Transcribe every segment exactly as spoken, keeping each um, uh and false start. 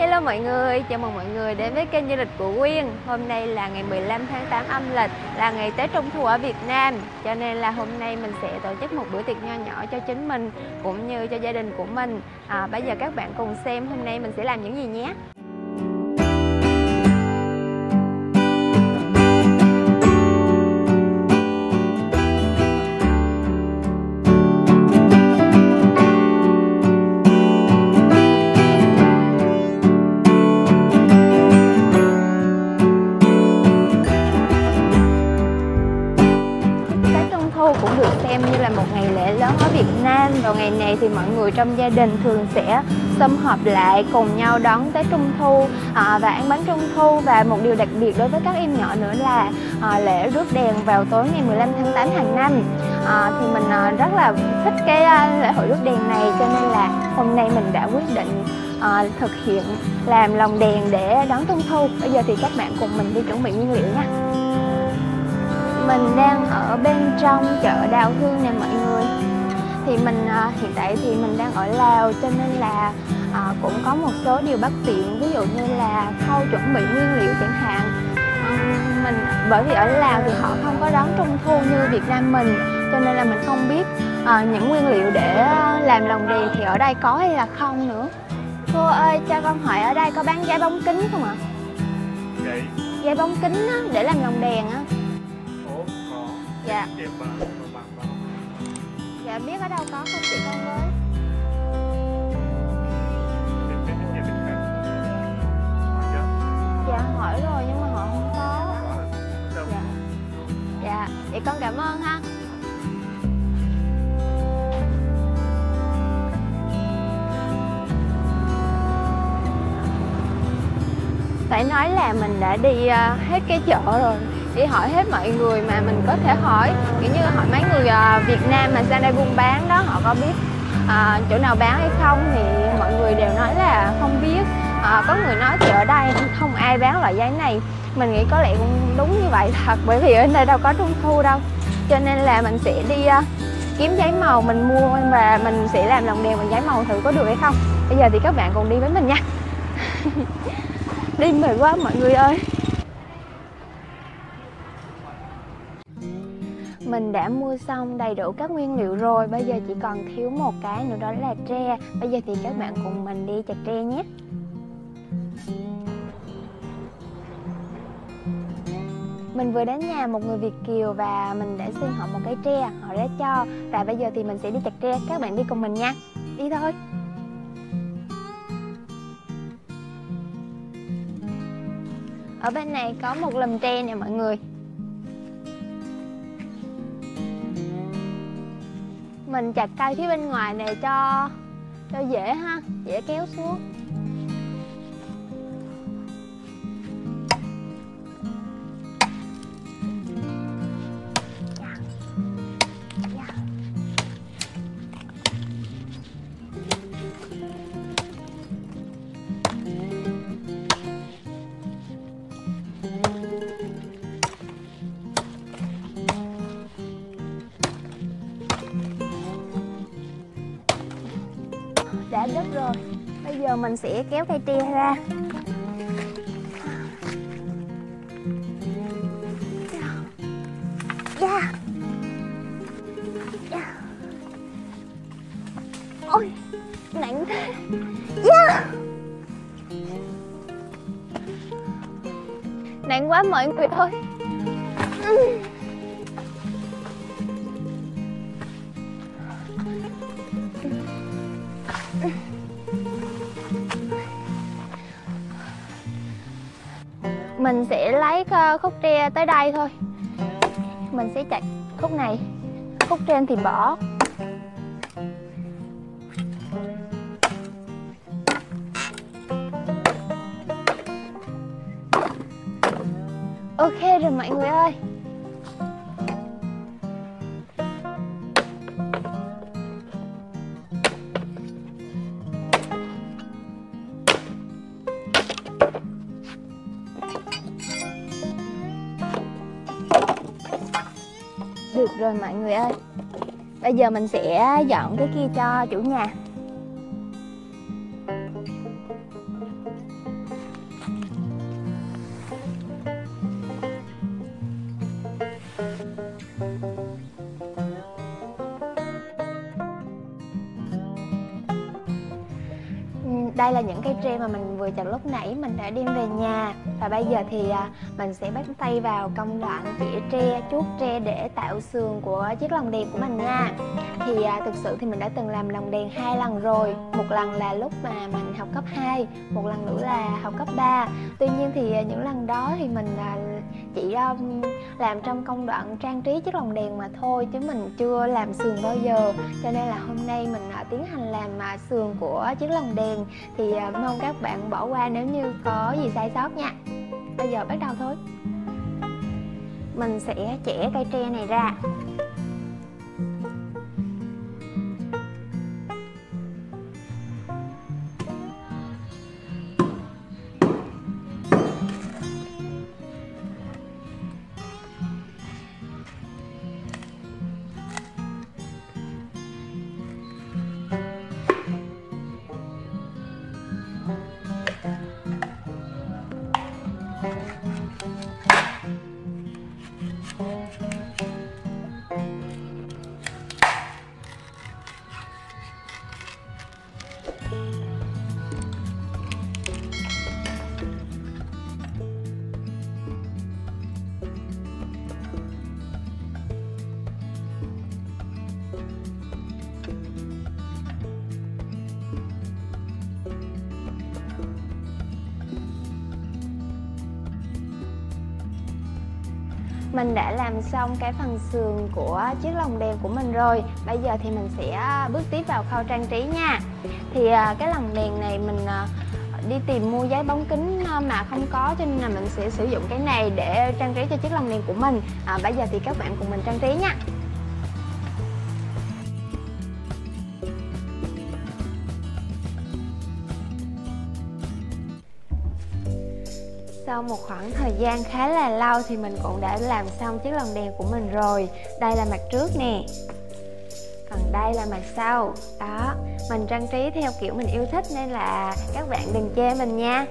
Hello mọi người, chào mừng mọi người đến với kênh du lịch của Quyên. Hôm nay là ngày mười lăm tháng tám âm lịch, là ngày Tết Trung Thu ở Việt Nam. Cho nên là hôm nay mình sẽ tổ chức một bữa tiệc nho nhỏ cho chính mình cũng như cho gia đình của mình. à, Bây giờ các bạn cùng xem hôm nay mình sẽ làm những gì nhé. Cũng được xem như là một ngày lễ lớn ở Việt Nam. Vào ngày này thì mọi người trong gia đình thường sẽ sum họp lại cùng nhau đón Tết Trung Thu à, và ăn bánh Trung Thu. Và một điều đặc biệt đối với các em nhỏ nữa là à, lễ rước đèn vào tối ngày mười lăm tháng tám hàng năm. à, Thì mình à, rất là thích cái à, lễ hội rước đèn này, cho nên là hôm nay mình đã quyết định à, thực hiện làm lồng đèn để đón Trung Thu. Bây giờ thì các bạn cùng mình đi chuẩn bị nguyên liệu nha. Mình đang ở bên trong chợ Đào Thương nè mọi người. Thì mình à, hiện tại thì mình đang ở Lào, cho nên là à, cũng có một số điều bất tiện, ví dụ như là khâu chuẩn bị nguyên liệu chẳng hạn. à, Mình bởi vì ở Lào thì họ không có đón Trung Thu như Việt Nam mình, cho nên là mình không biết à, những nguyên liệu để làm lồng đèn thì ở đây có hay là không nữa. Cô ơi, cho con hỏi ở đây có bán giấy bóng kính không ạ? Giấy Giấy bóng kính á, để làm lồng đèn á. Dạ. Dạ biết ở đâu có không chị con với? Dạ hỏi rồi nhưng mà họ không có. Dạ. Dạ vậy con cảm ơn ha. Phải nói là mình đã đi hết cái chợ rồi, đi hỏi hết mọi người mà mình có thể hỏi, kiểu như hỏi mấy người Việt Nam mà sang đây buôn bán đó, họ có biết à, chỗ nào bán hay không thì mọi người đều nói là không biết. à, Có người nói thì ở đây không ai bán loại giấy này. Mình nghĩ có lẽ cũng đúng như vậy thật, bởi vì ở đây đâu có Trung Thu đâu. Cho nên là mình sẽ đi uh, kiếm giấy màu mình mua và mình sẽ làm lồng đèn bằng giấy màu thử có được hay không. Bây giờ thì các bạn cùng đi với mình nha. Đi mệt quá mọi người ơi. Mình đã mua xong đầy đủ các nguyên liệu rồi, bây giờ chỉ còn thiếu một cái nữa đó là tre. Bây giờ thì các bạn cùng mình đi chặt tre nhé. Mình vừa đến nhà một người Việt kiều và mình đã xin họ một cái tre, họ đã cho. Và bây giờ thì mình sẽ đi chặt tre, các bạn đi cùng mình nha. Đi thôi. Ở bên này có một lùm tre nè mọi người. Mình chặt cây phía bên ngoài này cho cho dễ ha, dễ kéo xuống. Yeah. Yeah. Đã đất rồi, bây giờ mình sẽ kéo cây tre ra. Yeah. Yeah. Ôi, nặng thế. Yeah. Nặng quá mọi người ơi. uhm. Mình sẽ lấy khúc tre tới đây thôi. Mình sẽ chặt khúc này, khúc trên thì bỏ. Ok rồi mọi người ơi. Được rồi mọi người ơi. Bây giờ mình sẽ dọn cái kia cho chủ nhà. Đây là những cái trend mà mình vừa chọn lúc nãy mình đã đem về nhà. Và bây giờ thì mình sẽ bắt tay vào công đoạn tỉa tre, chuốt tre để tạo sườn của chiếc lồng đèn của mình nha. Thì thực sự thì mình đã từng làm lồng đèn hai lần rồi. Một lần là lúc mà mình học cấp hai, một lần nữa là học cấp ba. Tuy nhiên thì những lần đó thì mình chỉ làm trong công đoạn trang trí chiếc lồng đèn mà thôi, chứ mình chưa làm sườn bao giờ. Cho nên là hôm nay mình tiến hành làm sườn của chiếc lồng đèn. Thì mong các bạn bỏ qua nếu như có gì sai sót nha. Bây giờ bắt đầu thôi. Mình sẽ chẻ cây tre này ra. Mình đã làm xong cái phần sườn của chiếc lồng đèn của mình rồi. Bây giờ thì mình sẽ bước tiếp vào khâu trang trí nha. Thì cái lồng đèn này mình đi tìm mua giấy bóng kính mà không có, cho nên là mình sẽ sử dụng cái này để trang trí cho chiếc lồng đèn của mình. à, Bây giờ thì các bạn cùng mình trang trí nha. Sau một khoảng thời gian khá là lâu thì mình cũng đã làm xong chiếc lồng đèn của mình rồi. Đây là mặt trước nè, còn đây là mặt sau. Đó, mình trang trí theo kiểu mình yêu thích nên là các bạn đừng chê mình nha.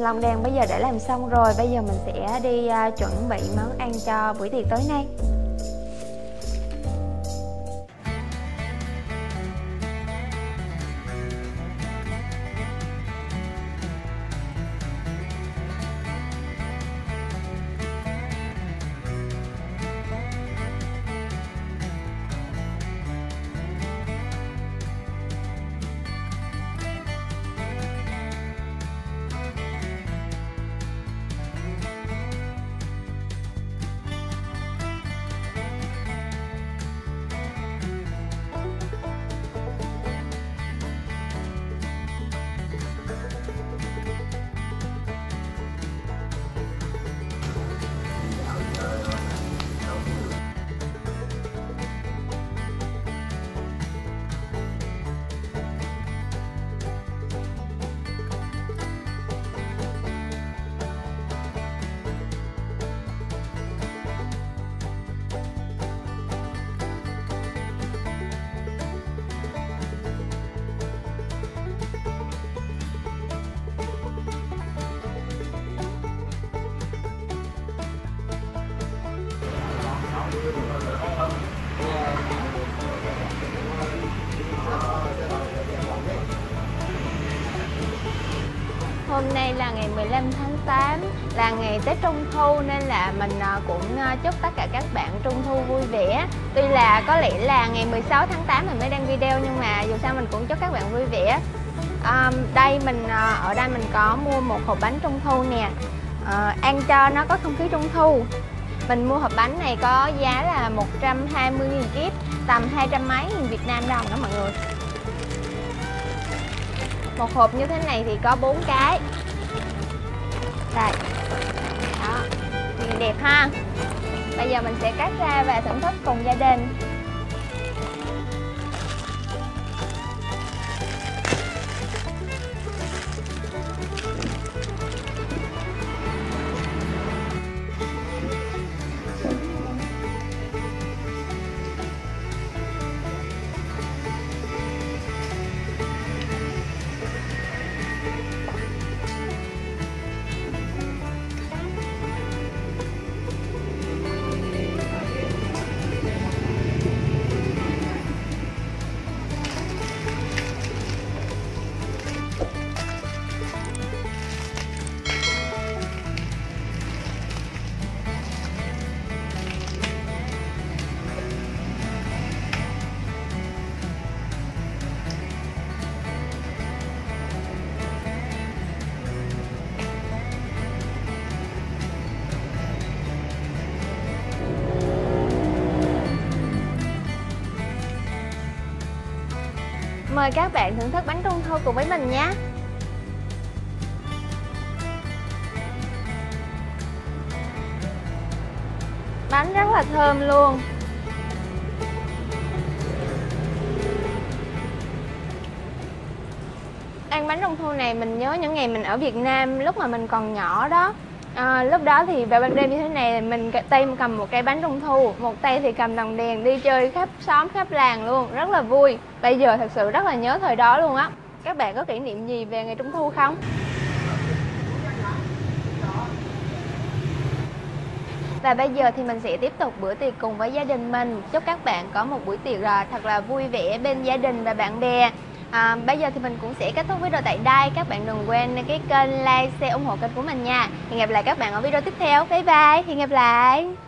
Lồng đèn bây giờ đã làm xong rồi, bây giờ mình sẽ đi chuẩn bị món ăn cho buổi tiệc tối nay. Hôm nay là ngày mười lăm tháng tám, là ngày Tết Trung Thu nên là mình cũng chúc tất cả các bạn Trung Thu vui vẻ. Tuy là có lẽ là ngày mười sáu tháng tám mình mới đăng video, nhưng mà dù sao mình cũng chúc các bạn vui vẻ. à, Đây mình ở đây mình có mua một hộp bánh Trung Thu nè. à, Ăn cho nó có không khí Trung Thu. Mình mua hộp bánh này có giá là một trăm hai mươi nghìn kíp, tầm hai trăm mấy nghìn Việt Nam đồng đó mọi người. Một hộp như thế này thì có bốn cái. Đây. Đó, nhìn đẹp ha. Bây giờ mình sẽ cắt ra và thưởng thức cùng gia đình. mời các bạn thưởng thức bánh trung thu cùng với mình nhé. Bánh rất là thơm luôn. Ăn bánh trung thu này mình nhớ những ngày mình ở Việt Nam lúc mà mình còn nhỏ đó. À, lúc đó thì vào ban đêm như thế này mình tay cầm một cây bánh trung thu, một tay thì cầm lồng đèn đi chơi khắp xóm khắp làng luôn, rất là vui. Bây giờ thật sự rất là nhớ thời đó luôn á. Các bạn có kỷ niệm gì về ngày trung thu không? Và bây giờ thì mình sẽ tiếp tục bữa tiệc cùng với gia đình mình. Chúc các bạn có một buổi tiệc thật là vui vẻ bên gia đình và bạn bè. À, bây giờ thì mình cũng sẽ kết thúc video tại đây. Các bạn đừng quên cái kênh like, share, ủng hộ kênh của mình nha. Hẹn gặp lại các bạn ở video tiếp theo. Bye bye, hẹn gặp lại.